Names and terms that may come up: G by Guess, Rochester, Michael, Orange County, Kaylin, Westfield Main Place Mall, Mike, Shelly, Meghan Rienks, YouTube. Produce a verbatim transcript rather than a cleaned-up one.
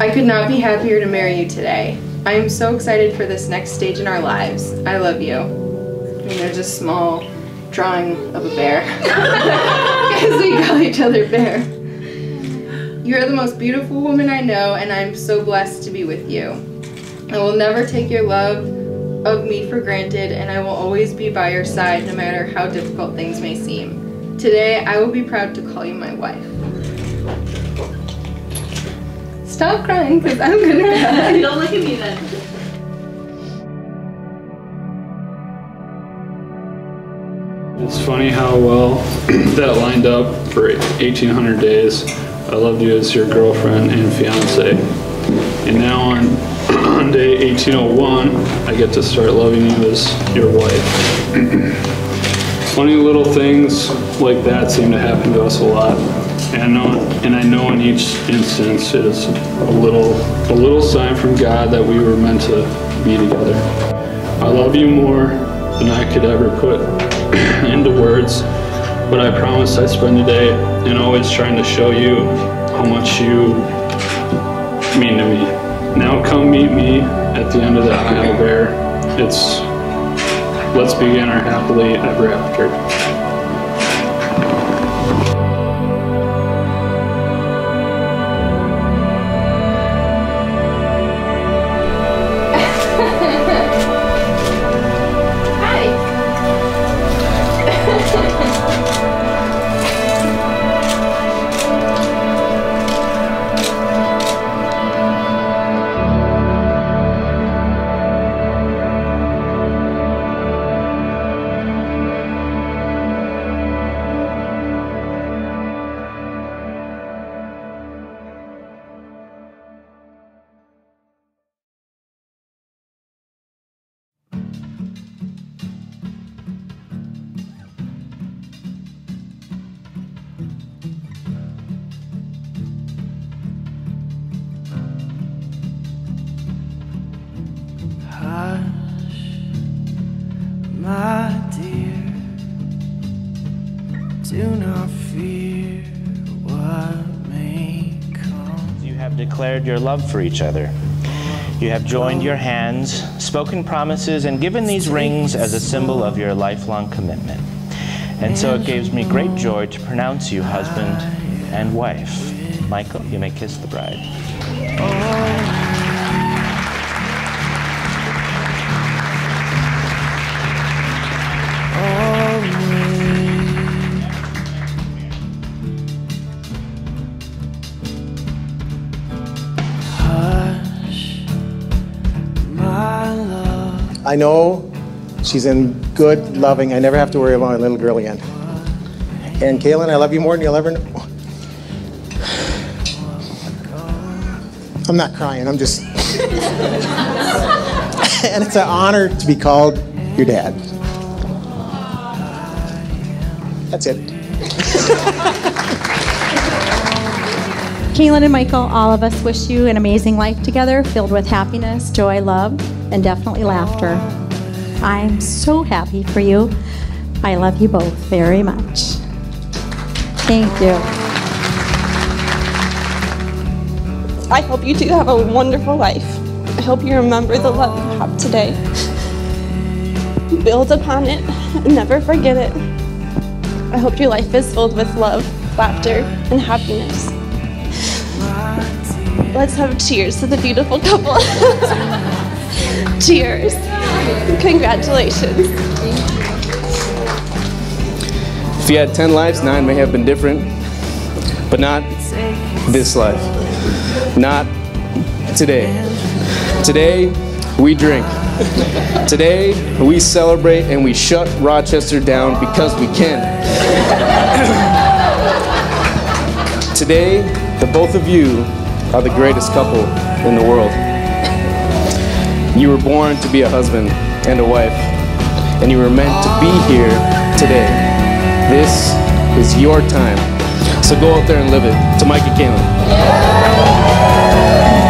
I could not be happier to marry you today. I am so excited for this next stage in our lives. I love you. And they're just small drawing of a bear. Because we call each other bear. You are the most beautiful woman I know, and I am so blessed to be with you. I will never take your love of me for granted, and I will always be by your side no matter how difficult things may seem. Today, I will be proud to call you my wife. Stop crying, because I'm gonna cry. Don't look at me then. It's funny how well that lined up for eighteen hundred days. I loved you as your girlfriend and fiance. And now on, on day eighteen oh one, I get to start loving you as your wife. Funny little things like that seem to happen to us a lot. And I, know, and I know in each instance it is a little, a little sign from God that we were meant to be together. I love you more than I could ever put into words, but I promise I'd spend the day and always trying to show you how much you mean to me. Now come meet me at the end of the aisle there. It's, let's begin our happily ever after. Do not fear what may come. You have declared your love for each other. You have joined your hands, spoken promises, and given these rings as a symbol of your lifelong commitment. And so it gives me great joy to pronounce you husband and wife. Michael, you may kiss the bride. Oh. I know she's in good, loving, I never have to worry about my little girl again. And Kaylin, I love you more than you'll ever know. I'm not crying, I'm just... And it's an honor to be called your dad. That's it. Kaylin and Michael, all of us wish you an amazing life together, filled with happiness, joy, love, and definitely laughter. I'm so happy for you. I love you both very much. Thank you. I hope you two have a wonderful life. I hope you remember the love you have today. Build upon it, never forget it. I hope your life is filled with love, laughter, and happiness. Let's have cheers to the beautiful couple. Cheers. Congratulations. If you had ten lives, nine may have been different, but not this life. Not today. Today, we drink. Today, we celebrate and we shut Rochester down because we can. Today, the both of you are the greatest couple in the world. You were born to be a husband and a wife, and you were meant to be here today. This is your time, so go out there and live it. To Mike and Kaylin.